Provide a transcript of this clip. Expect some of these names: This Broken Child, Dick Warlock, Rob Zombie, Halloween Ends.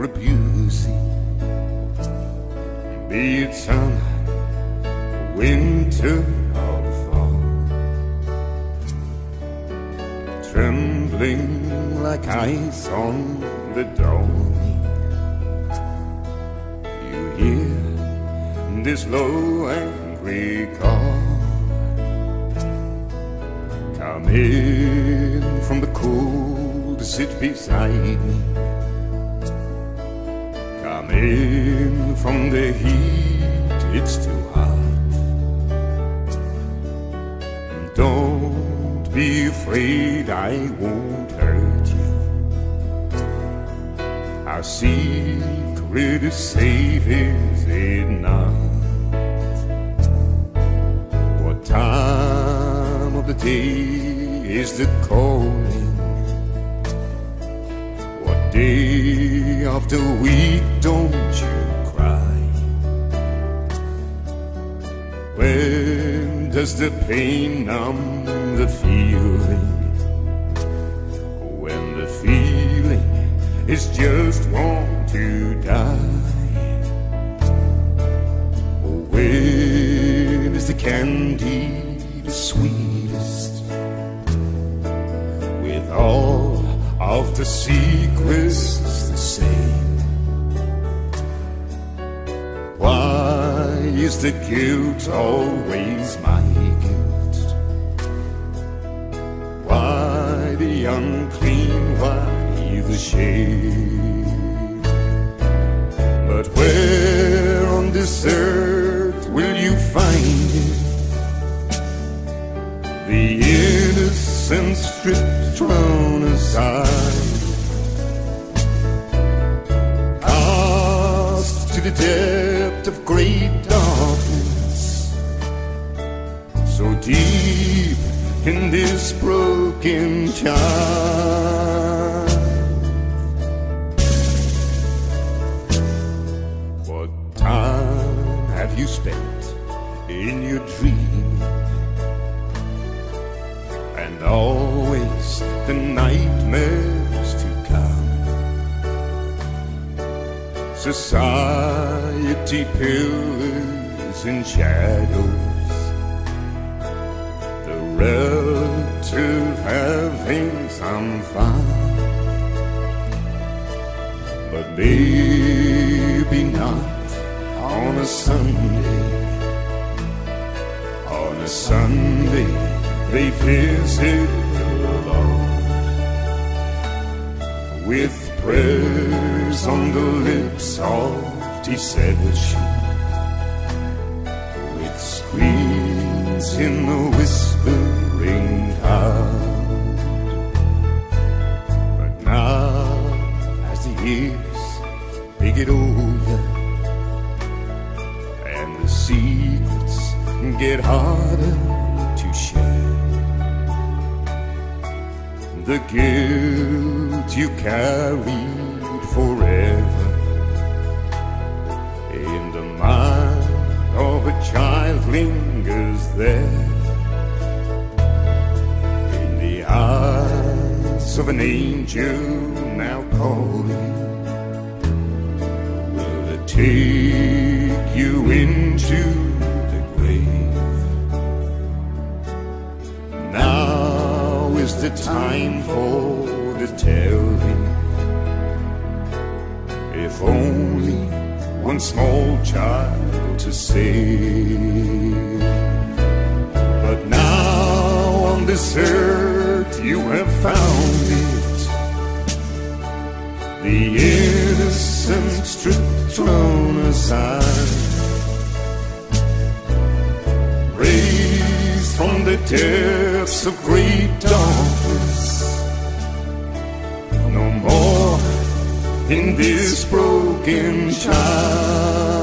for abusing, be it summer, winter, or fall, trembling like ice on the dawning. You hear this low angry call coming from the cold to sit beside me, coming from the heat, it's too hot. Don't be afraid, I won't hurt you. Our secret is safe, is it not? What time of the day is the calling? What day of the week? Don't you cry. When does the pain numb the feeling? When the feeling is just want to die. When is the candy the sweetest? All of the secrets the same. Why is the guilt always my guilt? Why the unclean, why the shame? But where on this earth will you find it? The innocent stripped, thrown aside, cast to the depth of great darkness, so deep in this broken child. What time have you spent in your dream? And always the nightmares to come. Society pillars and shadows, the relative having some fun. But maybe not on a Sunday. On a Sunday they visit the Lord with prayers on the lips of deception, with screams in the whispering cloud. But now, as the years they get older and the secrets get harder to share, the guilt you carried forever in the mind of a child lingers there. In the eyes of an angel now calling, will it take you into the grave? Now is the time for the telling. If only one small child to save. But now on this earth you have found it, the innocent stripped, thrown aside, raised from the depths of great darkness. No more in this broken child.